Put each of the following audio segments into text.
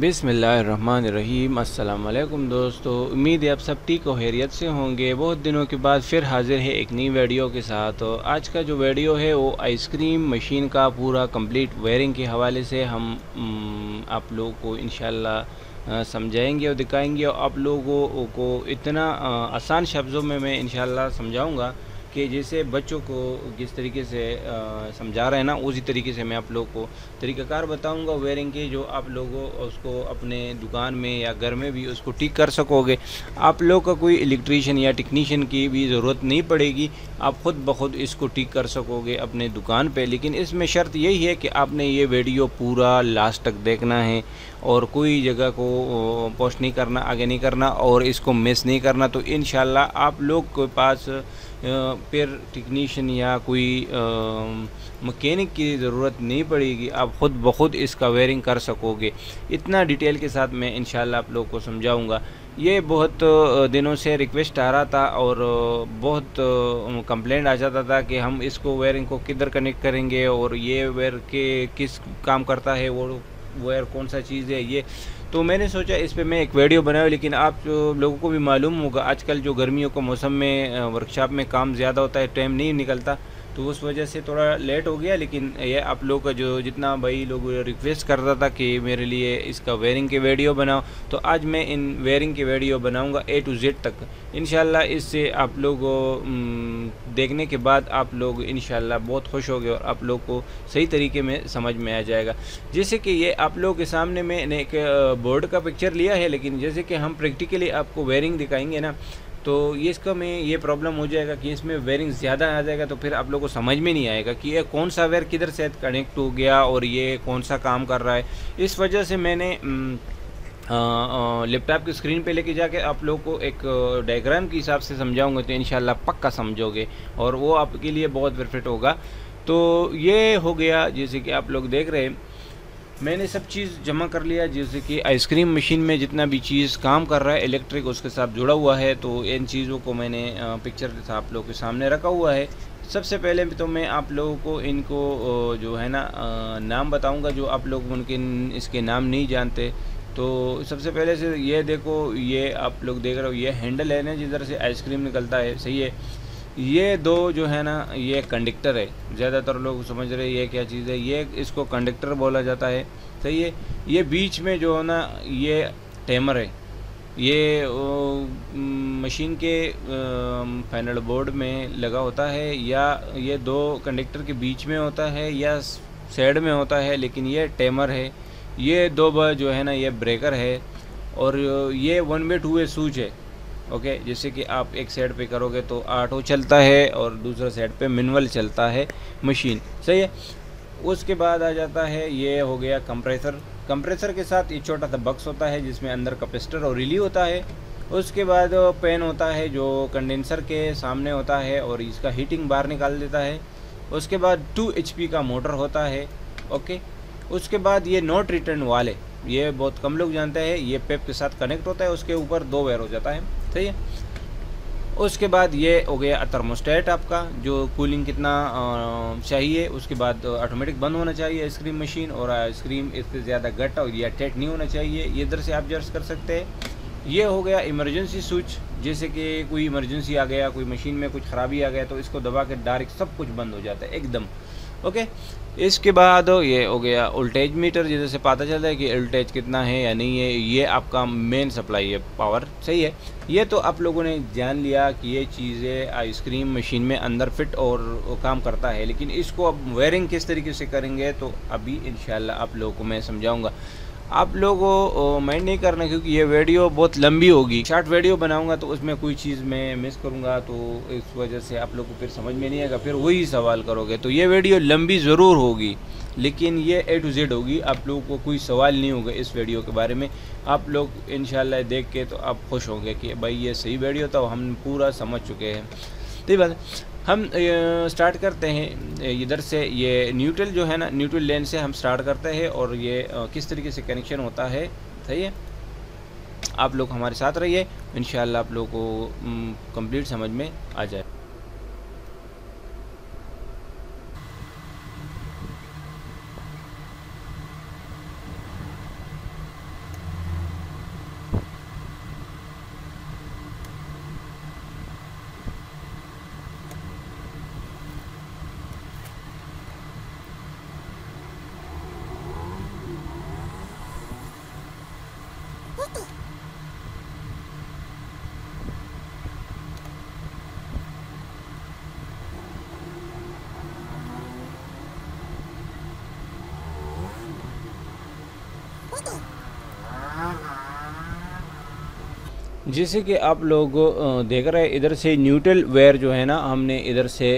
बिस्मिल्लाहिर्रहमानिर्रहीम। अस्सलाम वालेकुम दोस्तों, उम्मीद है आप सब ठीक और खैरियत से होंगे। बहुत दिनों के बाद फिर हाज़िर है एक नई वीडियो के साथ। आज का जो वीडियो है वो आइसक्रीम मशीन का पूरा कंप्लीट वायरिंग के हवाले से हम आप लोगों को इंशाल्लाह समझाएंगे और दिखाएंगे। और आप लोगों को इतना आसान शब्दों में मैं इंशाल्लाह समझाऊँगा कि जैसे बच्चों को किस तरीके से समझा रहे हैं ना, उसी तरीके से मैं आप लोगों को तरीक़ाकार बताऊंगा वायरिंग के, जो आप लोगों उसको अपने दुकान में या घर में भी उसको ठीक कर सकोगे। आप लोग का कोई इलेक्ट्रीशियन या टेक्नीशियन की भी ज़रूरत नहीं पड़ेगी, आप ख़ुद ब खुद इसको ठीक कर सकोगे अपने दुकान पर। लेकिन इसमें शर्त यही है कि आपने ये वीडियो पूरा लास्ट तक देखना है और कोई जगह को पोस्ट नहीं करना, आगे नहीं करना और इसको मिस नहीं करना। तो इंशाल्लाह आप लोग के पास फिर टेक्नीशियन या कोई मकैनिक की ज़रूरत नहीं पड़ेगी, आप ख़ुद ब खुद इसका वायरिंग कर सकोगे। इतना डिटेल के साथ मैं इंशाल्लाह आप लोग को समझाऊँगा। ये बहुत दिनों से रिक्वेस्ट आ रहा था और बहुत कंप्लेंट आ जाता था कि हम इसको वायरिंग को किधर कनेक्ट करेंगे और ये वायर के किस काम करता है, वो वायर कौन सा चीज़ है ये। तो मैंने सोचा इस पे मैं एक वीडियो बनाऊँ, लेकिन आप लोगों को भी मालूम होगा आजकल जो गर्मियों के मौसम में वर्कशॉप में काम ज़्यादा होता है, टाइम नहीं निकलता, तो उस वजह से थोड़ा लेट हो गया। लेकिन ये आप लोग का जो जितना भाई लोग रिक्वेस्ट करता था कि मेरे लिए इसका वायरिंग के वीडियो बनाओ, तो आज मैं इन वायरिंग के वीडियो बनाऊंगा A to Z तक इंशाल्लाह। इससे आप लोग देखने के बाद आप लोग इंशाल्लाह बहुत खुश होंगे और आप लोग को सही तरीके में समझ में आ जाएगा। जैसे कि ये आप लोग के सामने मैंने एक बोर्ड का पिक्चर लिया है, लेकिन जैसे कि हम प्रैक्टिकली आपको वायरिंग दिखाएँगे ना, तो ये इसका में ये प्रॉब्लम हो जाएगा कि इसमें वायरिंग ज़्यादा आ जाएगा, तो फिर आप लोगों को समझ में नहीं आएगा कि ये कौन सा वायर किधर से कनेक्ट हो गया और ये कौन सा काम कर रहा है। इस वजह से मैंने लैपटॉप की स्क्रीन पे लेके जाके आप लोगों को एक डायग्राम के हिसाब से समझाऊंगा, तो इंशाल्लाह पक्का समझोगे और वो आपके लिए बहुत परफेक्ट होगा। तो ये हो गया, जैसे कि आप लोग देख रहे हैं मैंने सब चीज़ जमा कर लिया। जैसे कि आइसक्रीम मशीन में जितना भी चीज़ काम कर रहा है इलेक्ट्रिक उसके साथ जुड़ा हुआ है, तो इन चीज़ों को मैंने पिक्चर आप लोगों के सामने रखा हुआ है। सबसे पहले तो मैं आप लोगों को इनको जो है ना नाम बताऊंगा, जो आप लोग उनके इसके नाम नहीं जानते। तो सबसे पहले से ये देखो, ये आप लोग देख रहे हो ये हैंडल है ना जिधर से आइसक्रीम निकलता है, सही है। ये दो जो है ना ये कंडक्टर है, ज़्यादातर लोग समझ रहे हैं ये क्या चीज़ है, ये इसको कंडक्टर बोला जाता है, सही है। ये बीच में जो है ना ये टाइमर है, ये मशीन के पैनल बोर्ड में लगा होता है, या ये दो कंडक्टर के बीच में होता है या साइड में होता है, लेकिन ये टाइमर है। ये दो बार जो है ना ये ब्रेकर है, और ये 1 वे 2 वे स्विच है, ओके। जैसे कि आप एक साइड पे करोगे तो ऑटो चलता है और दूसरा साइड पे मैनुअल चलता है मशीन, सही है। उसके बाद आ जाता है ये हो गया कंप्रेसर। कंप्रेसर के साथ एक छोटा सा बक्स होता है जिसमें अंदर कैपेसिटर और रिले होता है। उसके बाद फैन होता है जो कंडेंसर के सामने होता है और इसका हीटिंग बाहर निकाल देता है। उसके बाद 2 HP का मोटर होता है, ओके। उसके बाद ये नॉट रिटर्न वाले, ये बहुत कम लोग जानते हैं, ये पेप के साथ कनेक्ट होता है, उसके ऊपर 2 वायर हो जाता है, सही है। उसके बाद ये हो गया थर्मोस्टेट आपका, जो कूलिंग कितना चाहिए। उसके बाद ऑटोमेटिक बंद होना चाहिए आइसक्रीम मशीन, और आइसक्रीम इससे ज़्यादा गट और या टेट नहीं होना चाहिए, ये इधर से आप एडजस्ट कर सकते हैं। ये हो गया इमरजेंसी स्विच, जैसे कि कोई इमरजेंसी आ गया, कोई मशीन में कुछ ख़राबी आ गया, तो इसको दबा के डायरेक्ट सब कुछ बंद हो जाता है एकदम, ओके। इसके बाद ये हो गया वोल्टेज मीटर, जिससे पता चलता है कि वोल्टेज कितना है या नहीं है, ये आपका मेन सप्लाई है पावर, सही है। ये तो आप लोगों ने जान लिया कि ये चीज़ें आइसक्रीम मशीन में अंदर फिट और काम करता है, लेकिन इसको अब वायरिंग किस तरीके से करेंगे तो अभी इंशाल्लाह आप लोगों को मैं समझाऊँगा। आप लोगों को माइंड नहीं करना क्योंकि ये वीडियो बहुत लंबी होगी, शॉर्ट वीडियो बनाऊंगा तो उसमें कोई चीज़ मैं मिस करूंगा, तो इस वजह से आप लोग को फिर समझ में नहीं आएगा, फिर वही सवाल करोगे। तो ये वीडियो लंबी ज़रूर होगी, लेकिन ये A to Z होगी, आप लोगों को कोई सवाल नहीं होगा इस वीडियो के बारे में। आप लोग इंशाल्लाह देख के तो आप खुश होंगे कि भाई ये सही वीडियो था, हम पूरा समझ चुके हैं। ठीक बात, हम स्टार्ट करते हैं इधर से। ये न्यूट्रल जो है ना, न्यूट्रल लेन से हम स्टार्ट करते हैं, और ये किस तरीके से कनेक्शन होता है, सही है। आप लोग हमारे साथ रहिए, इंशाल्लाह आप लोगों को कंप्लीट समझ में आ जाए। जैसे कि आप लोग देख रहे हैं इधर से न्यूट्रल वायर जो है ना हमने इधर से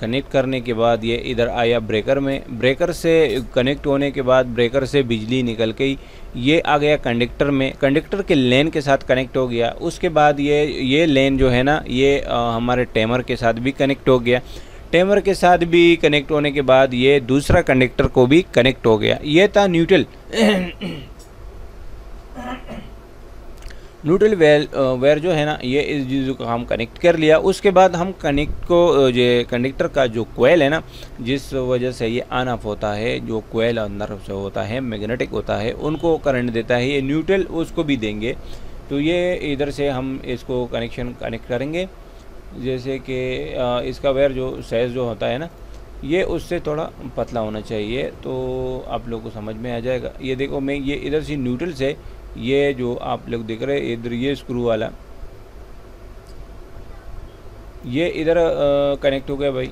कनेक्ट करने के बाद ये इधर आया ब्रेकर में। ब्रेकर से कनेक्ट होने के बाद ब्रेकर से बिजली निकल गई, ये आ गया कंडक्टर में, कंडक्टर के लेन के साथ कनेक्ट हो गया। उसके बाद ये लेन जो है ना ये हमारे टैमर के साथ भी कनेक्ट हो गया। टैमर के साथ भी कनेक्ट होने के बाद ये दूसरा कंडक्टर को भी कनेक्ट हो गया। ये था न्यूट्रल वायर जो है ना ये इस चीज़ को हम कनेक्ट कर लिया। उसके बाद हम कनेक्ट को जो कंडक्टर का जो कोयल है ना जिस वजह से ये ऑन ऑफ होता है, जो कोयल अंदर से होता है मैग्नेटिक होता है उनको करंट देता है, ये न्यूट्रल उसको भी देंगे। तो ये इधर से हम इसको कनेक्ट करेंगे। जैसे कि इसका वायर जो साइज़ जो होता है ना ये उससे थोड़ा पतला होना चाहिए तो आप लोग को समझ में आ जाएगा। ये देखो मैं ये इधर से न्यूट्रल से ये जो आप लोग देख रहे हैं इधर ये स्क्रू वाला ये इधर कनेक्ट हो गया भाई,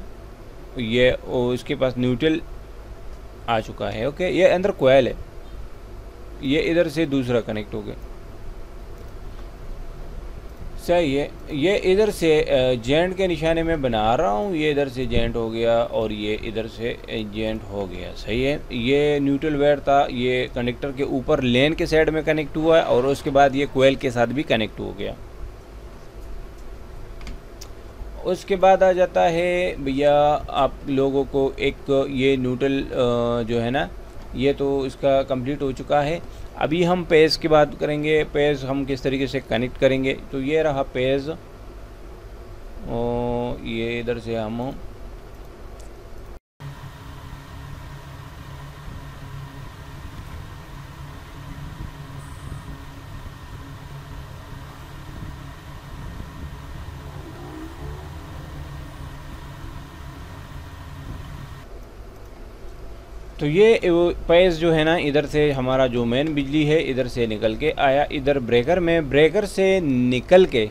ये इसके पास न्यूट्रल आ चुका है। ओके ये अंदर कोयल है, ये इधर से दूसरा कनेक्ट हो गया, सही है। ये इधर से जॉइंट के निशाने में बना रहा हूँ, ये इधर से जॉइंट हो गया और ये इधर से जॉइंट हो गया, सही है। ये न्यूट्रल वायर था, ये कनेक्टर के ऊपर लेन के साइड में कनेक्ट हुआ और उसके बाद ये कोयल के साथ भी कनेक्ट हो गया। उसके बाद आ जाता है भैया आप लोगों को एक ये न्यूट्रल जो है ना ये तो इसका कंप्लीट हो चुका है। अभी हम पेज की बात करेंगे, पेज हम किस तरीके से कनेक्ट करेंगे। तो ये रहा पेज और ये इधर से हम तो ये पेज जो है ना इधर से हमारा जो मेन बिजली है इधर से निकल के आया इधर ब्रेकर में, ब्रेकर से निकल के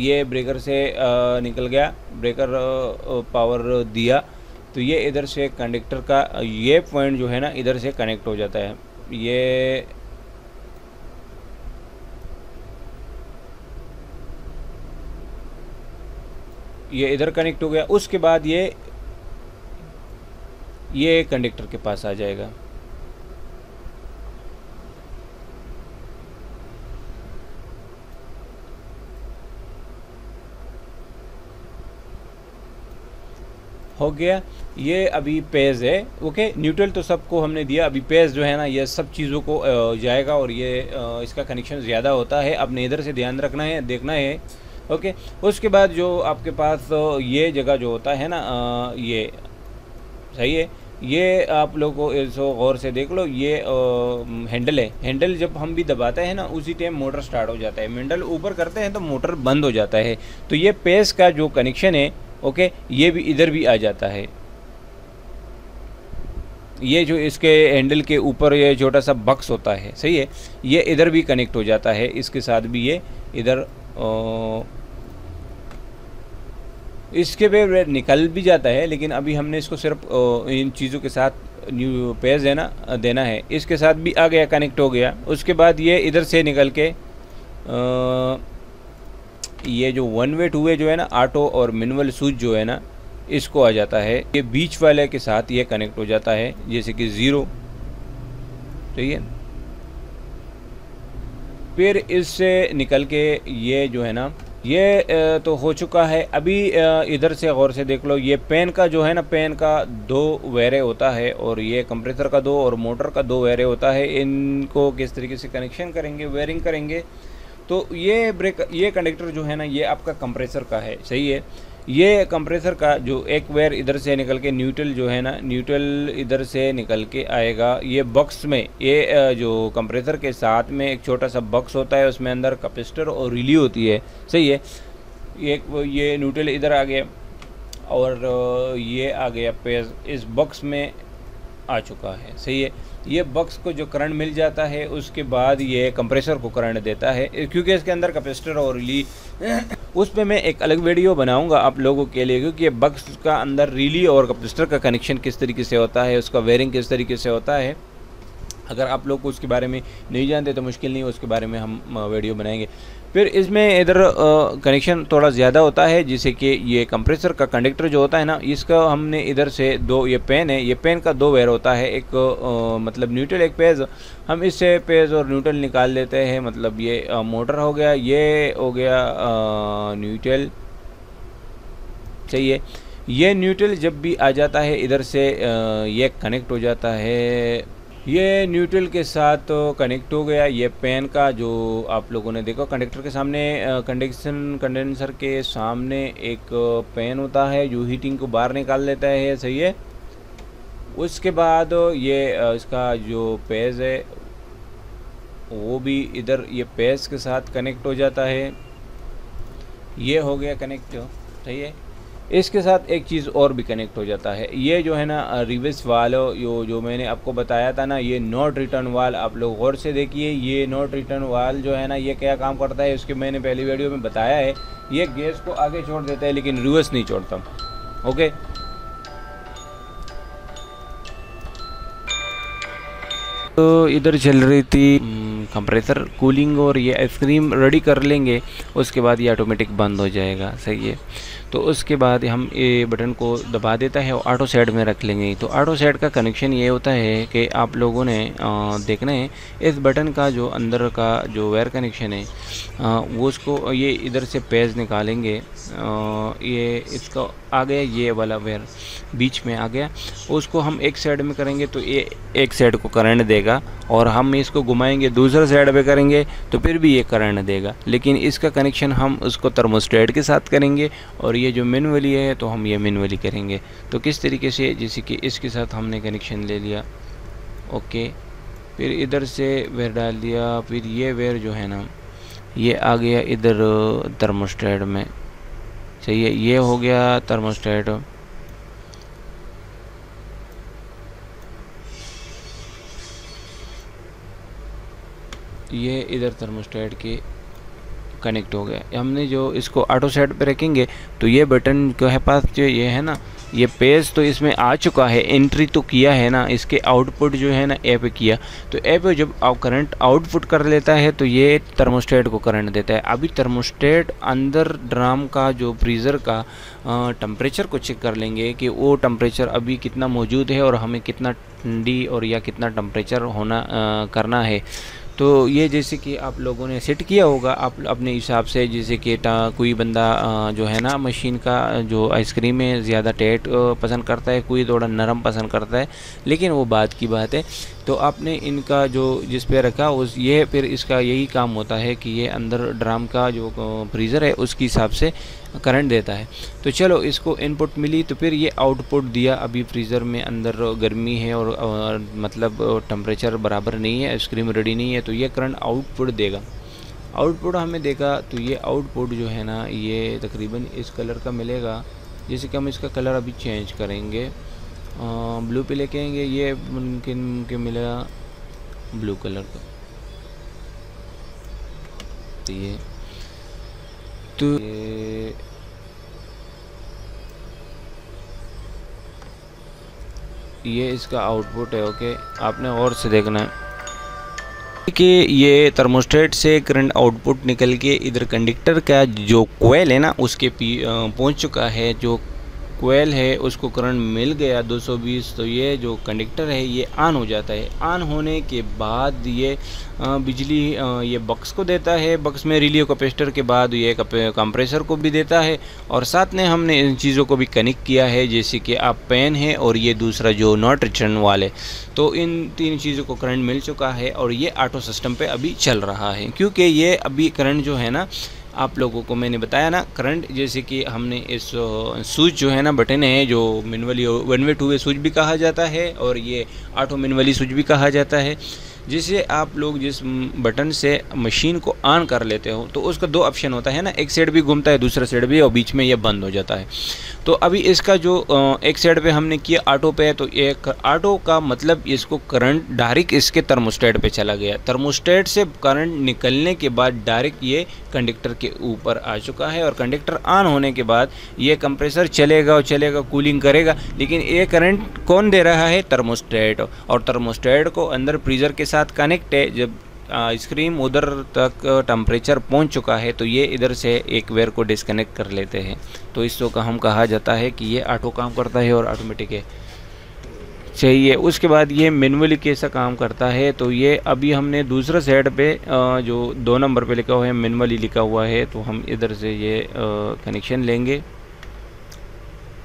ये ब्रेकर से निकल गया, ब्रेकर पावर दिया तो ये इधर से कंडक्टर का ये पॉइंट जो है ना इधर से कनेक्ट हो जाता है। ये इधर कनेक्ट हो गया, उसके बाद ये कंडक्टर के पास आ जाएगा। हो गया, ये अभी पेज है। ओके न्यूट्रल तो सबको हमने दिया, अभी पेज जो है ना ये सब चीज़ों को जाएगा और ये इसका कनेक्शन ज़्यादा होता है, अपने इधर से ध्यान रखना है, देखना है। ओके उसके बाद जो आपके पास ये जगह जो होता है ना ये सही है, ये आप लोग को इसको गौर से देख लो, ये हैंडल है। हैंडल जब हम भी दबाते हैं ना उसी टाइम मोटर स्टार्ट हो जाता है, हैंडल ऊपर करते हैं तो मोटर बंद हो जाता है। तो ये पेज का जो कनेक्शन है ओके ये भी इधर भी आ जाता है। ये जो इसके हैंडल के ऊपर ये छोटा सा बक्स होता है सही है, ये इधर भी कनेक्ट हो जाता है, इसके साथ भी ये इधर इसके पे निकल भी जाता है। लेकिन अभी हमने इसको सिर्फ इन चीज़ों के साथ न्यू पेज देना है, इसके साथ भी आ गया कनेक्ट हो गया। उसके बाद ये इधर से निकल के ये जो वन वे टू वे जो है ना ऑटो और मैनुअल स्विच जो है ना इसको आ जाता है, ये बीच वाले के साथ ये कनेक्ट हो जाता है जैसे कि ज़ीरो, ठीक है। फिर इससे निकल के ये जो है ना ये तो हो चुका है। अभी इधर से गौर से देख लो, ये पेन का जो है ना पेन का दो वायरे होता है और ये कंप्रेसर का दो और मोटर का दो वायरे होता है, इनको किस तरीके से कनेक्शन करेंगे वायरिंग करेंगे। तो ये ये कंडक्टर जो है ना ये आपका कंप्रेसर का है सही है, ये कंप्रेसर का जो एक वायर इधर से निकल के न्यूट्रल जो है ना न्यूट्रल इधर से निकल के आएगा। ये बक्स में ये जो कंप्रेसर के साथ में एक छोटा सा बक्स होता है उसमें अंदर कैपेसिटर और रिले होती है सही है। ये न्यूट्रल इधर आ गया और ये आ गया पेज इस बक्स में आ चुका है सही है। ये बक्स को जो करंट मिल जाता है उसके बाद ये कंप्रेसर को करंट देता है, क्योंकि इसके अंदर कैपेसिटर और रिले उस पर मैं एक अलग वीडियो बनाऊंगा आप लोगों के लिए, क्योंकि ये बक्स का अंदर रिले और कैपेसिटर का कनेक्शन किस तरीके से होता है, उसका वायरिंग किस तरीके से होता है। अगर आप लोग को उसके बारे में नहीं जानते तो मुश्किल नहीं, उसके बारे में हम वीडियो बनाएंगे। फिर इसमें इधर कनेक्शन थोड़ा ज़्यादा होता है, जिसे कि ये कंप्रेसर का कंडक्टर जो होता है ना, इसका हमने इधर से दो, ये पेन है, ये पेन का दो वेयर होता है, एक मतलब न्यूट्रल एक पेज। हम इससे पेज और न्यूट्रल निकाल लेते हैं, मतलब ये मोटर हो गया, ये हो गया न्यूट्रल, चाहिए ये न्यूट्रल जब भी आ जाता है इधर से ये कनेक्ट हो जाता है, ये न्यूट्रल के साथ कनेक्ट हो गया। ये पेन का जो आप लोगों ने देखा कंडक्टर के सामने, कंडेंसर के सामने एक पेन होता है जो हीटिंग को बाहर निकाल लेता है, सही है। उसके बाद ये इसका जो पेज है वो भी इधर ये पेज के साथ कनेक्ट हो जाता है, ये हो गया कनेक्ट, सही है। इसके साथ एक चीज़ और भी कनेक्ट हो जाता है, ये जो है ना रिवर्स वाल, जो मैंने आपको बताया था ना, ये नॉट रिटर्न वाल, आप लोग गौर से देखिए। ये नॉट रिटर्न वाल जो है ना, ये क्या काम करता है, उसके मैंने पहली वीडियो में बताया है। ये गैस को आगे छोड़ देता है लेकिन रिवर्स नहीं छोड़ता, ओके। तो इधर चल रही थी कंप्रेसर कूलिंग और ये आइसक्रीम रेडी कर लेंगे, उसके बाद ये ऑटोमेटिक बंद हो जाएगा, सही है। तो उसके बाद हम ये बटन को दबा देता है और ऑटो सेट में रख लेंगे। तो ऑटो सेट का कनेक्शन ये होता है कि आप लोगों ने देखना है इस बटन का जो अंदर का जो वायर कनेक्शन है वो उसको ये इधर से पेज निकालेंगे, ये इसका आ गया, ये वाला वायर बीच में आ गया, उसको हम एक साइड में करेंगे तो ये एक साइड को करंट देगा, और हम इसको घुमाएंगे दूसरा साइड पे करेंगे तो फिर भी ये करंट देगा। लेकिन इसका कनेक्शन हम उसको थर्मोस्टेट के साथ करेंगे, और ये जो मैनुअली है तो हम ये मैनुअली करेंगे। तो किस तरीके से, जैसे कि इसके साथ हमने कनेक्शन ले लिया, ओके, फिर इधर से वेयर डाल दिया, फिर ये वेयर जो है ना ये आ गया इधर थर्मोस्टेट में, सही है। ये हो गया थर्मोस्टेट, ये इधर थर्मोस्टेट के कनेक्ट हो गया। हमने जो इसको ऑटो सेट पे रखेंगे तो ये बटन के पास जो ये है ना, ये पेज तो इसमें आ चुका है, एंट्री तो किया है ना, इसके आउटपुट जो है ना ए पे किया, तो ए पे जब करंट आउटपुट कर लेता है तो ये थर्मोस्टेट को करंट देता है। अभी थर्मोस्टेट अंदर ड्राम का जो फ्रीज़र का टेम्परेचर को चेक कर लेंगे कि वो टेम्परेचर अभी कितना मौजूद है और हमें कितना ठंडी और या कितना टेम्परेचर होना करना है। तो ये जैसे कि आप लोगों ने सेट किया होगा आप अपने हिसाब से, जैसे कि कोई बंदा जो है ना मशीन का जो आइसक्रीम है ज़्यादा टाइट पसंद करता है, कोई थोड़ा नरम पसंद करता है, लेकिन वो बात की बात है। तो आपने इनका जो जिस पे रखा उस ये फिर इसका यही काम होता है कि ये अंदर ड्राम का जो फ्रीज़र है उसके हिसाब से करंट देता है। तो चलो इसको इनपुट मिली तो फिर ये आउटपुट दिया, अभी फ्रीज़र में अंदर गर्मी है और मतलब टेम्परेचर बराबर नहीं है, आइसक्रीम रेडी नहीं है, तो ये करंट आउटपुट देगा। आउटपुट हमें देगा तो ये आउटपुट जो है ना ये तकरीबन इस कलर का मिलेगा, जैसे कि हम इसका कलर अभी चेंज करेंगे, ब्लू पे लेके आएंगे, ये मुमकिन के मिला ब्लू कलर का, तो ये इसका आउटपुट है, ओके। आपने और से देखना है कि ये थर्मोस्टेट से करंट आउटपुट निकल के इधर कंडक्टर का जो कोयल है ना उसके पहुंच चुका है, जो कोयल है उसको करंट मिल गया 220। तो ये जो कंडक्टर है ये ऑन हो जाता है, ऑन होने के बाद ये बिजली ये बक्स को देता है, बक्स में रिले कैपेसिटर के बाद ये कंप्रेसर को भी देता है, और साथ में हमने इन चीज़ों को भी कनेक्ट किया है, जैसे कि आप पेन है और ये दूसरा जो नॉट रिटर्न वाले, तो इन तीन चीज़ों को करंट मिल चुका है। और ये ऑटो सिस्टम पर अभी चल रहा है, क्योंकि ये अभी करंट जो है ना आप लोगों को मैंने बताया ना, करंट जैसे कि हमने इस स्विच जो है ना बटन है जो manually one way two way switch भी कहा जाता है और ये ऑटो मैनुअली स्विच भी कहा जाता है। जिसे आप लोग जिस बटन से मशीन को ऑन कर लेते हो तो उसका दो ऑप्शन होता है ना, एक साइड भी घूमता है दूसरा साइड भी, और बीच में ये बंद हो जाता है। तो अभी इसका जो एक साइड पे हमने किया ऑटो पे, तो एक ऑटो का मतलब इसको करंट डायरेक्ट इसके थर्मोस्टेट पे चला गया। थर्मोस्टेट से करंट निकलने के बाद डायरेक्ट ये कंडक्टर के ऊपर आ चुका है, और कंडक्टर ऑन होने के बाद ये कंप्रेसर चलेगा और चलेगा, कूलिंग करेगा। लेकिन ये करंट कौन दे रहा है? थर्मोस्टेट। और थर्मोस्टेट को अंदर फ्रीज़र के साथ कनेक्ट है। जब आइसक्रीम उधर तक टेम्परेचर पहुंच चुका है तो ये इधर से एक वेयर को डिस्कनेक्ट कर लेते हैं। तो इसको हम कहा जाता है कि ये ऑटो काम करता है और ऑटोमेटिक है चाहिए। उसके बाद ये मैनुअली कैसा काम करता है, तो ये अभी हमने दूसरा साइड पे जो 2 नंबर पे लिखा हुआ है मैनुअली लिखा हुआ है, तो हम इधर से ये कनेक्शन लेंगे।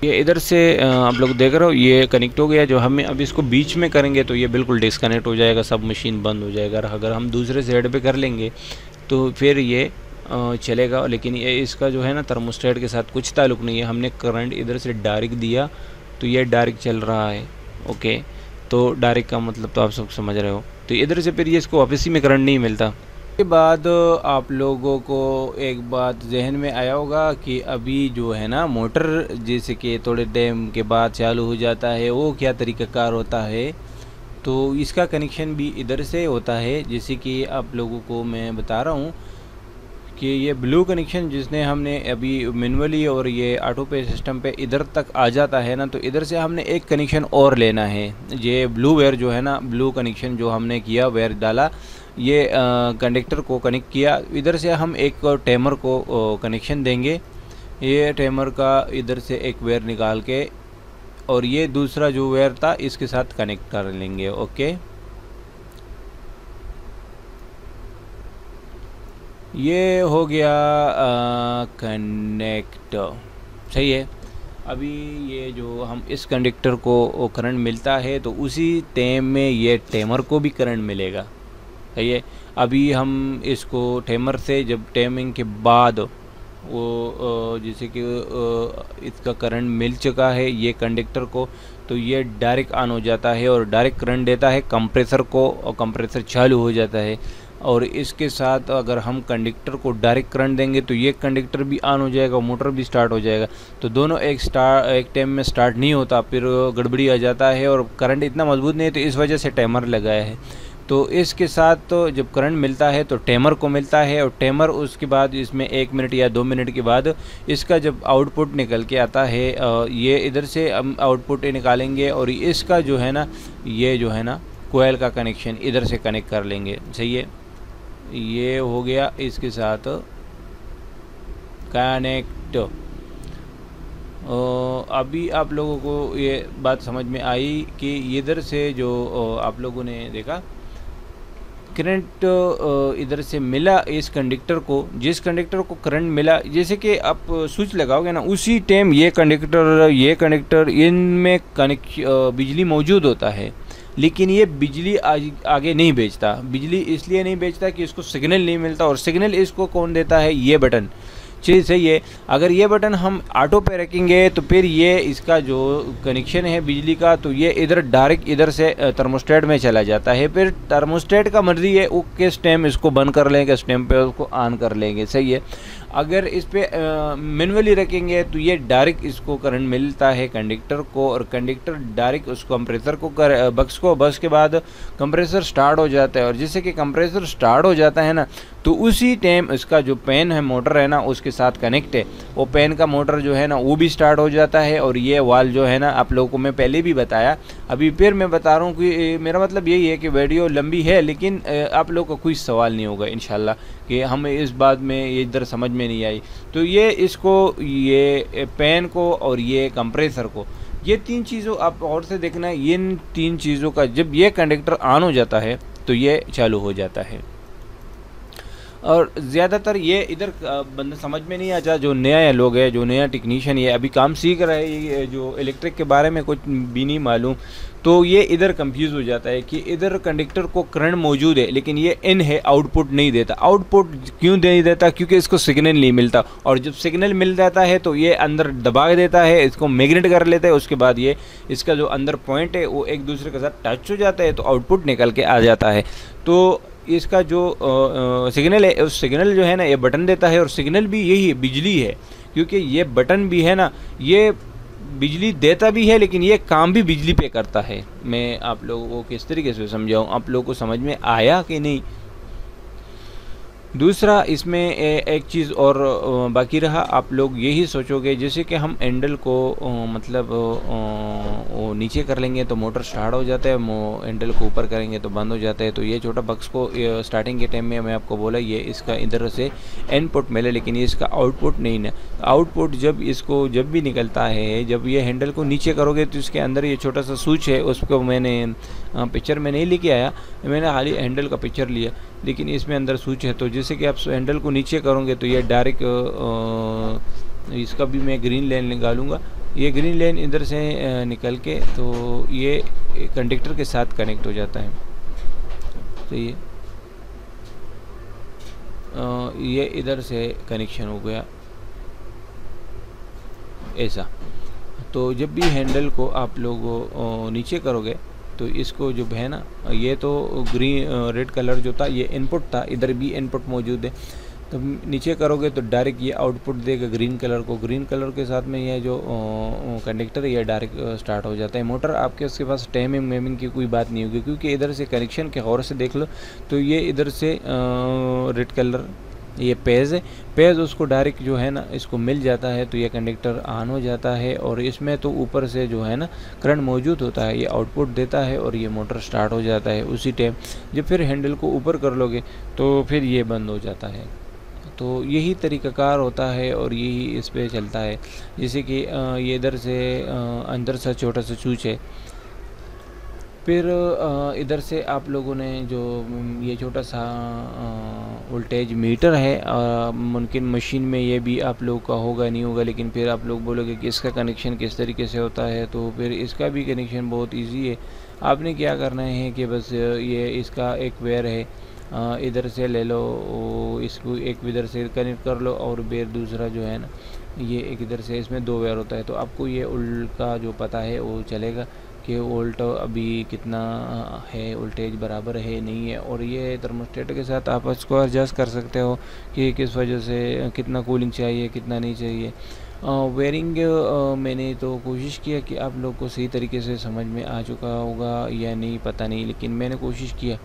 ये इधर से आप लोग देख रहे हो ये कनेक्ट हो गया। जो हमें अब इसको बीच में करेंगे तो ये बिल्कुल डिस्कनेक्ट हो जाएगा, सब मशीन बंद हो जाएगा। अगर हम दूसरे साइड पे कर लेंगे तो फिर ये चलेगा, लेकिन ये इसका जो है ना थर्मोस्टेट के साथ कुछ ताल्लुक नहीं है। हमने करंट इधर से डायरेक्ट दिया तो ये डायरेक्ट चल रहा है। ओके, तो डायरेक्ट का मतलब तो आप सब समझ रहे हो। तो इधर से फिर ये इसको वापसी में करंट नहीं मिलता। के बाद आप लोगों को एक बात जहन में आया होगा कि अभी जो है ना मोटर जैसे कि थोड़े टाइम के बाद चालू हो जाता है, वो क्या तरीक़ाकार होता है। तो इसका कनेक्शन भी इधर से होता है, जैसे कि आप लोगों को मैं बता रहा हूँ कि ये ब्लू कनेक्शन जिसने हमने अभी मैनुअली और ये ऑटो पे सिस्टम पे इधर तक आ जाता है ना, तो इधर से हमने एक कनेक्शन और लेना है। ये ब्लू वायर जो है ना, ब्लू कनेक्शन जो हमने किया वायर डाला, ये कंडक्टर को कनेक्ट किया। इधर से हम एक टाइमर को कनेक्शन देंगे। ये टाइमर का इधर से एक वायर निकाल के और ये दूसरा जो वायर था इसके साथ कनेक्ट कर लेंगे। ओके, ये हो गया कनेक्ट, सही है। अभी ये जो हम इस कंडक्टर को करंट मिलता है तो उसी टाइम में ये टाइमर को भी करंट मिलेगा, सही है। अभी हम इसको टाइमर से जब टाइमिंग के बाद वो जैसे कि इसका करंट मिल चुका है ये कंडक्टर को, तो ये डायरेक्ट ऑन हो जाता है और डायरेक्ट करंट देता है कंप्रेसर को और कंप्रेसर चालू हो जाता है। और इसके साथ अगर हम कंडक्टर को डायरेक्ट करंट देंगे तो ये कंडक्टर भी ऑन हो जाएगा, मोटर भी स्टार्ट हो जाएगा। तो दोनों एक टाइम में स्टार्ट नहीं होता, फिर गड़बड़ी आ जाता है और करंट इतना मजबूत नहीं है, तो इस वजह से टाइमर लगाया है। तो इसके साथ तो जब करंट मिलता है तो टाइमर को मिलता है, और टाइमर उसके बाद इसमें 1 मिनट या 2 मिनट के बाद इसका जब आउटपुट निकल के आता है, ये इधर से हम आउटपुट निकालेंगे और इसका जो है ना ये जो है ना कोयल का कनेक्शन इधर से कनेक्ट कर लेंगे, सही है। ये हो गया इसके साथ कनेक्ट। अभी आप लोगों को ये बात समझ में आई कि इधर से जो आप लोगों ने देखा करंट इधर से मिला इस कंडक्टर को, जिस कंडक्टर को करंट मिला जैसे कि आप स्विच लगाओगे ना उसी टाइम ये कंडक्टर इनमें बिजली मौजूद होता है। लेकिन ये बिजली आगे नहीं भेजता, बिजली इसलिए नहीं भेजता कि इसको सिग्नल नहीं मिलता। और सिग्नल इसको कौन देता है? ये बटन, चीज़ सही है। अगर ये बटन हम ऑटो पे रखेंगे तो फिर ये इसका जो कनेक्शन है बिजली का, तो ये इधर डायरेक्ट इधर से थर्मोस्टेट में चला जाता है। फिर थर्मोस्टेट का मर्जी है वो किस टाइम इसको बंद कर लेंगे, किस टाइम पे उसको ऑन कर लेंगे, सही है। अगर इस पर मैनुअली रखेंगे तो ये डायरेक्ट इसको करंट मिलता है कंडक्टर को, और कंडक्टर डायरेक्ट उसको कंप्रेसर को बस के बाद कंप्रेसर स्टार्ट हो जाता है। और जैसे कि कंप्रेसर स्टार्ट हो जाता है ना, तो उसी टाइम इसका जो पेन है मोटर है ना उसके साथ कनेक्ट है, वो पेन का मोटर जो है ना वो भी स्टार्ट हो जाता है। और ये वाल जो है ना आप लोगों को मैं पहले भी बताया, अभी फिर मैं बता रहा हूँ कि मेरा मतलब यही है कि वीडियो लंबी है लेकिन आप लोगों का कोई सवाल नहीं होगा इंशाल्लाह कि हमें इस बात में ये इधर समझ में नहीं आई। तो ये इसको ये पेन को और ये कंप्रेसर को, ये 3 चीज़ों आप और से देखना है। इन 3 चीज़ों का जब ये कंडक्टर ऑन हो जाता है तो ये चालू हो जाता है। और ज़्यादातर ये इधर बंदा समझ में नहीं आता। जो नया लोग है, जो नया टेक्नीशियन ये अभी काम सीख रहा है, ये जो इलेक्ट्रिक के बारे में कुछ भी नहीं मालूम, तो ये इधर कंफ्यूज हो जाता है कि इधर कंडक्टर को करंट मौजूद है लेकिन ये इन है, आउटपुट नहीं देता। आउटपुट क्यों नहीं देता? क्योंकि इसको सिग्नल नहीं मिलता, और जब सिग्नल मिल जाता है तो ये अंदर दबा देता है, इसको मैग्नेट कर लेता है। उसके बाद ये इसका जो अंदर पॉइंट है वो एक दूसरे के साथ टच हो जाता है, तो आउटपुट निकल के आ जाता है। तो इसका जो सिग्नल है, उस सिग्नल जो है ना, ये बटन देता है, और सिग्नल भी यही बिजली है, क्योंकि ये बटन भी है ना, ये बिजली देता भी है लेकिन ये काम भी बिजली पे करता है। मैं आप लोगों को किस तरीके से समझाऊं, आप लोगों को समझ में आया कि नहीं? दूसरा इसमें एक चीज़ और बाकी रहा, आप लोग यही सोचोगे जैसे कि हम हैंडल को मतलब नीचे कर लेंगे तो मोटर स्टार्ट हो जाता है, हैंडल को ऊपर करेंगे तो बंद हो जाता है। तो ये छोटा बक्स को स्टार्टिंग के टाइम में मैं आपको बोला ये इसका इधर से इनपुट मिले, लेकिन ये इसका आउटपुट नहीं ना। आउटपुट जब इसको जब भी निकलता है, जब ये हैंडल को नीचे करोगे तो इसके अंदर ये छोटा सा स्विच है, उसको मैंने पिक्चर में नहीं लेके आया, मैंने हाली हैंडल का पिक्चर लिया, लेकिन इसमें अंदर स्विच है। तो जैसे कि आप हैंडल को नीचे करोगे तो ये डायरेक्ट इसका भी मैं ग्रीन लाइन निकालूंगा, ये ग्रीन लाइन इधर से निकल के तो ये कंडक्टर के साथ कनेक्ट हो जाता है। तो ये इधर से कनेक्शन हो गया ऐसा। तो जब भी हैंडल को आप लोग नीचे करोगे तो इसको जो है ना, ये तो ग्रीन रेड कलर जो था ये इनपुट था, इधर भी इनपुट मौजूद है। तो नीचे करोगे तो डायरेक्ट ये आउटपुट देगा ग्रीन कलर को, ग्रीन कलर के साथ में ये जो कंडक्टर ये डायरेक्ट स्टार्ट हो जाता है मोटर। आपके उसके पास टाइमिंग वेमिंग की कोई बात नहीं होगी, क्योंकि इधर से कनेक्शन के गौर से देख लो तो ये इधर से रेड कलर ये पेज है, पेज उसको डायरेक्ट जो है ना इसको मिल जाता है तो ये कंडक्टर ऑन हो जाता है। और इसमें तो ऊपर से जो है ना करंट मौजूद होता है, ये आउटपुट देता है और ये मोटर स्टार्ट हो जाता है। उसी टाइम जब फिर हैंडल को ऊपर कर लोगे तो फिर ये बंद हो जाता है। तो यही तरीक़ाकार होता है और यही इस पर चलता है। जैसे कि ये इधर से अंदर सा छोटा सा स्विच है, फिर इधर से आप लोगों ने जो ये छोटा सा वोल्टेज मीटर है, मुमकिन मशीन में ये भी आप लोग का होगा नहीं होगा, लेकिन फिर आप लोग बोलोगे कि इसका कनेक्शन किस तरीके से होता है। तो फिर इसका भी कनेक्शन बहुत इजी है। आपने क्या करना है कि बस ये इसका एक वेयर है, इधर से ले लो, इसको एक इधर से कनेक्ट कर लो और वेयर दूसरा जो है ना ये एक इधर से, इसमें दो वेयर होता है। तो आपको ये उल्ट का जो पता है वो चलेगा कि वोल्ट अभी कितना है, वोल्टेज बराबर है नहीं है। और ये थर्मोस्टेट के साथ आप इसको एडजस्ट कर सकते हो कि किस वजह से कितना कूलिंग चाहिए कितना नहीं चाहिए। वेयरिंग मैंने तो कोशिश किया कि आप लोग को सही तरीके से समझ में आ चुका होगा या नहीं पता नहीं, लेकिन मैंने कोशिश किया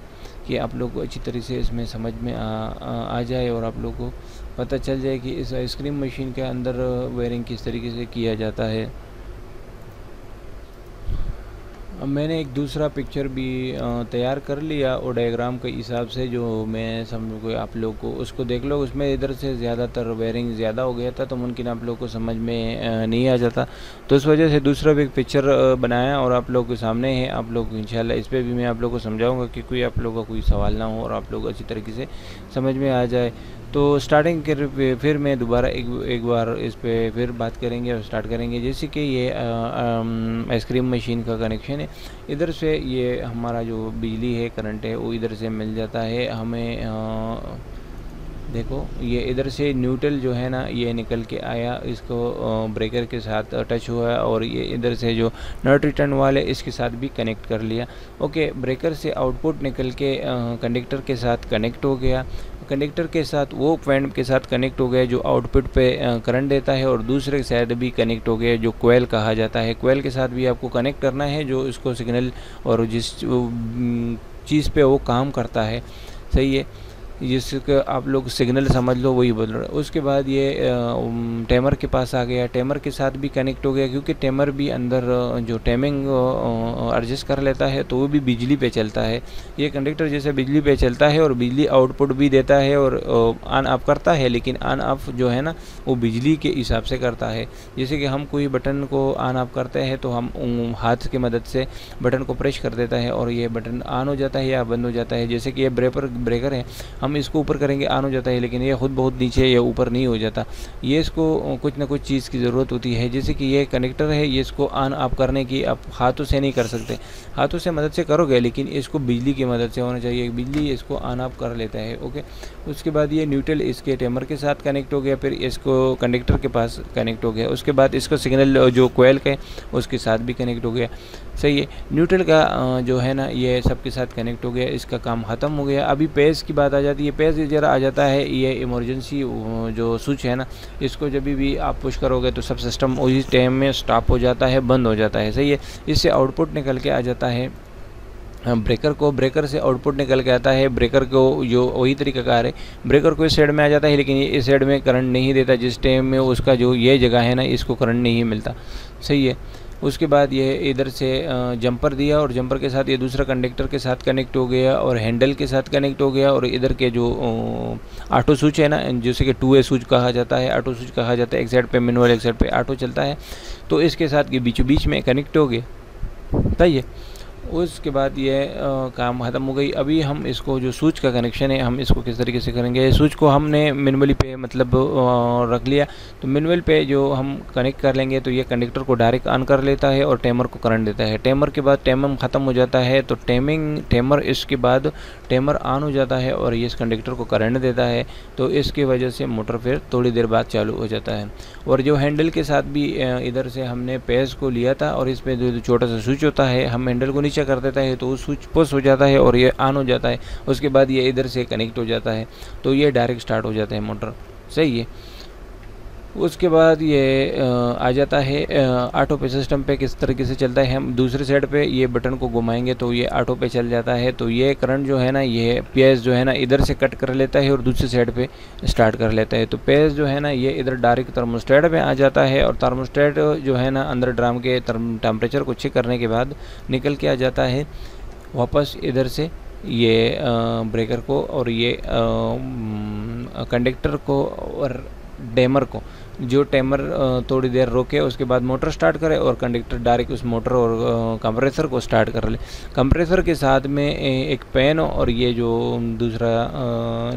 कि आप लोग को अच्छी तरह से इसमें समझ में आ जाए और आप लोग को पता चल जाए कि इस आइसक्रीम मशीन के अंदर वेयरिंग किस तरीके से किया जाता है। अब मैंने एक दूसरा पिक्चर भी तैयार कर लिया और डायग्राम के हिसाब से जो मैं समझ को आप लोग को उसको देख लो, उसमें इधर से ज़्यादातर वायरिंग ज़्यादा हो गया था तो मुमकिन आप लोग को समझ में नहीं आ जाता, तो इस वजह से दूसरा भी एक पिक्चर बनाया और आप लोग के सामने है। आप लोग इंशाल्लाह इस पर भी मैं आप लोग को समझाऊँगा कि कोई आप लोग का कोई सवाल ना हो और आप लोग अच्छी तरीके से समझ में आ जाए। तो स्टार्टिंग के फिर मैं दोबारा एक बार इस पर फिर बात करेंगे और स्टार्ट करेंगे। जैसे कि ये आइसक्रीम मशीन का कनेक्शन है, इधर से ये हमारा जो बिजली है करंट है वो इधर से मिल जाता है हमें। देखो ये इधर से न्यूट्रल जो है ना ये निकल के आया, इसको ब्रेकर के साथ टच हुआ और ये इधर से जो नॉट रिटर्न वाले इसके साथ भी कनेक्ट कर लिया। ओके, ब्रेकर से आउटपुट निकल के कंडक्टर के साथ कनेक्ट हो गया, कंडक्टर के साथ वो पॉइंट के साथ कनेक्ट हो गया जो आउटपुट पे करंट देता है, और दूसरे साइड भी कनेक्ट हो गया जो कोयल कहा जाता है। कोयल के साथ भी आपको कनेक्ट करना है जो इसको सिग्नल और जिस चीज़ पे वो काम करता है, सही है, जिसका आप लोग सिग्नल समझ लो वही बोल रहा है। उसके बाद ये टाइमर के पास आ गया, टाइमर के साथ भी कनेक्ट हो गया, क्योंकि टाइमर भी अंदर जो टाइमिंग एडजस्ट कर लेता है तो वो भी बिजली पे चलता है। ये कंडक्टर जैसे बिजली पे चलता है और बिजली आउटपुट भी देता है और ऑन ऑफ करता है, लेकिन ऑन ऑफ जो है ना वो बिजली के हिसाब से करता है। जैसे कि हम कोई बटन को ऑन ऑफ करते हैं तो हम हाथ की मदद से बटन को प्रेस कर देता है और ये बटन ऑन हो जाता है या बंद हो जाता है। जैसे कि ये ब्रेकर है, हम इसको ऊपर करेंगे आन हो जाता है, लेकिन ये खुद बहुत नीचे या ऊपर नहीं हो जाता। ये इसको कुछ ना कुछ चीज़ की ज़रूरत होती है, जैसे कि ये कनेक्टर है, ये इसको आन आप करने की आप हाथों से नहीं कर सकते, हाथों से मदद से करोगे लेकिन इसको बिजली की मदद से होना चाहिए, बिजली इसको आन आप कर लेता है। ओके, उसके बाद ये न्यूट्रल इसके टेमर के साथ कनेक्ट हो गया, फिर इसको कंडक्टर के पास कनेक्ट हो गया, उसके बाद इसको सिग्नल जो कोयल का है उसके साथ भी कनेक्ट हो गया। सही है, न्यूट्रल का जो है ना ये सबके साथ कनेक्ट हो गया, इसका काम ख़त्म हो गया। अभी पेज की बात आ जाती है, पेज ज़रा आ जाता है ये इमरजेंसी जो स्विच है ना, इसको जब भी आप पुश करोगे तो सब सिस्टम उसी टाइम में स्टॉप हो जाता है, बंद हो जाता है। सही है, इससे आउटपुट निकल के आ जाता है ब्रेकर को, ब्रेकर से आउटपुट निकल के आता है, ब्रेकर को जो वही तरीका कार है, ब्रेकर को इस साइड में आ जाता है लेकिन ये इस साइड में करंट नहीं देता, जिस टाइम में उसका जो ये जगह है ना इसको करंट नहीं मिलता। सही है, उसके बाद ये इधर से जंपर दिया और जंपर के साथ ये दूसरा कंडक्टर के साथ कनेक्ट हो गया और हैंडल के साथ कनेक्ट हो गया, और इधर के जो ऑटो स्विच है ना, जैसे कि 2A स्विच कहा जाता है, ऑटो स्विच कहा जाता है, एक साइड पे मैनुअल एक साइड पे ऑटो चलता है, तो इसके साथ ये बीचों बीच में कनेक्ट हो गया। सही है, उसके बाद ये काम ख़त्म हो गई। अभी हम इसको जो स्विच का कनेक्शन है हम इसको किस तरीके से करेंगे, स्विच को हमने मैनुअली पे मतलब रख लिया, तो मैनुअल पे जो हम कनेक्ट कर लेंगे तो ये कंडक्टर को डायरेक्ट ऑन कर लेता है और टेमर को करंट देता है। टेमर के बाद टेमम ख़त्म हो जाता है, तो टेमर इसके बाद टेमर ऑन हो जाता है और ये इस कंडक्टर को करंट देता है, तो इसकी वजह से मोटर फिर थोड़ी देर बाद चालू हो जाता है। और जो हैंडल के साथ भी इधर से हमने पेज को लिया था और इसमें जो छोटा सा स्विच होता है हम हैंडल को कर देता है, तो स्विच पुश हो जाता है और ये ऑन हो जाता है, उसके बाद ये इधर से कनेक्ट हो जाता है, तो ये डायरेक्ट स्टार्ट हो जाता है मोटर। सही है, उसके बाद ये आ जाता है ऑटो पे सिस्टम पे किस तरीके से चलता है। हम दूसरे साइड पे ये बटन को घुमाएंगे तो ये ऑटो पे चल जाता है, तो ये करंट जो है ना ये पेज जो है ना इधर से कट कर लेता है और दूसरी साइड पे स्टार्ट कर लेता है, तो पेज जो है ना ये इधर डायरेक्ट थर्मोस्टेट पे आ जाता है और थर्मोस्टेट जो है ना अंदर ड्राम के टेम्परेचर को चेक करने के बाद निकल के आ जाता है वापस इधर से ये ब्रेकर को और ये कंडक्टर को और टेमर को, जो टेमर थोड़ी देर रोके उसके बाद मोटर स्टार्ट करे और कंडक्टर डायरेक्ट उस मोटर और कंप्रेसर को स्टार्ट कर ले। कंप्रेसर के साथ में एक पेन और ये जो दूसरा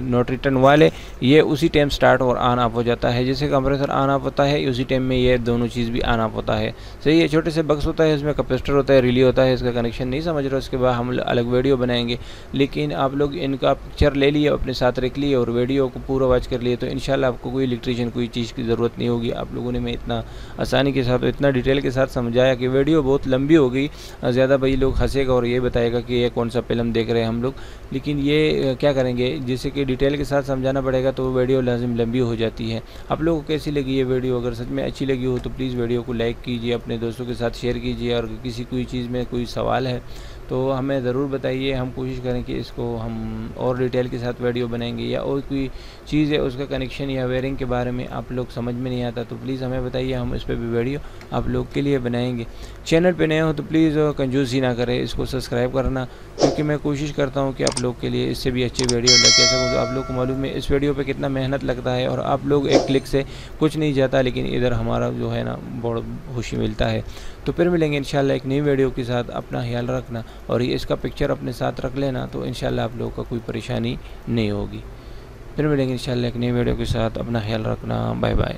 नोट रिटर्न वाले ये उसी टाइम स्टार्ट और ऑन ऑफ हो जाता है, जैसे कंप्रेसर ऑन ऑफ होता है उसी टाइम में ये दोनों चीज़ भी ऑन ऑफ होता है। सही है, छोटे से बक्स होता है, इसमें कैपेसिटर होता है, रिले होता है, इसका कनेक्शन नहीं समझ रहा, उसके बाद हम अलग वीडियो बनाएंगे, लेकिन आप लोग इनका पिक्चर ले लिए अपने साथ रख लिए और वीडियो को पूरा वॉच कर लिए तो इंशाल्लाह आपको कोई इलेक्ट्रिशियन कोई चीज़ की ज़रूरत नहीं होगी। आप लोगों ने मैं इतना आसानी के साथ इतना डिटेल के साथ समझाया कि वीडियो बहुत लंबी हो गई, ज़्यादा भाई लोग हंसेगा और ये बताएगा कि ये कौन सा फिल्म देख रहे हैं हम लोग, लेकिन ये क्या करेंगे जैसे कि डिटेल के साथ समझाना पड़ेगा तो वीडियो लाजिम लंबी हो जाती है। आप लोगों को कैसी लगी ये वीडियो, अगर सच में अच्छी लगी हो तो प्लीज़ वीडियो को लाइक कीजिए, अपने दोस्तों के साथ शेयर कीजिए, और किसी कोई चीज़ में कोई सवाल है तो हमें ज़रूर बताइए, हम कोशिश करें कि इसको हम और डिटेल के साथ वीडियो बनाएंगे, या और कोई चीज़ है उसका कनेक्शन या वायरिंग के बारे में आप लोग समझ में नहीं आता तो प्लीज़ हमें बताइए, हम इस पर भी वीडियो आप लोग के लिए बनाएंगे। चैनल पे नए हो तो प्लीज़ कंजूसी ना करें, इसको सब्सक्राइब करना, क्योंकि मैं कोशिश करता हूँ कि आप लोग के लिए इससे भी अच्छी वीडियो लेके सकूँ। तो आप लोग को मालूम है इस वीडियो पर कितना मेहनत लगता है और आप लोग एक क्लिक से कुछ नहीं जाता, लेकिन इधर हमारा जो है ना बहुत खुशी मिलता है। तो फिर मिलेंगे इंशाल्लाह एक नई वीडियो के साथ, अपना ख्याल रखना और ये इसका पिक्चर अपने साथ रख लेना तो इंशाल्लाह आप लोगों का कोई परेशानी नहीं होगी। फिर मिलेंगे इंशाल्लाह एक नई वीडियो के साथ, अपना ख्याल रखना, बाय बाय।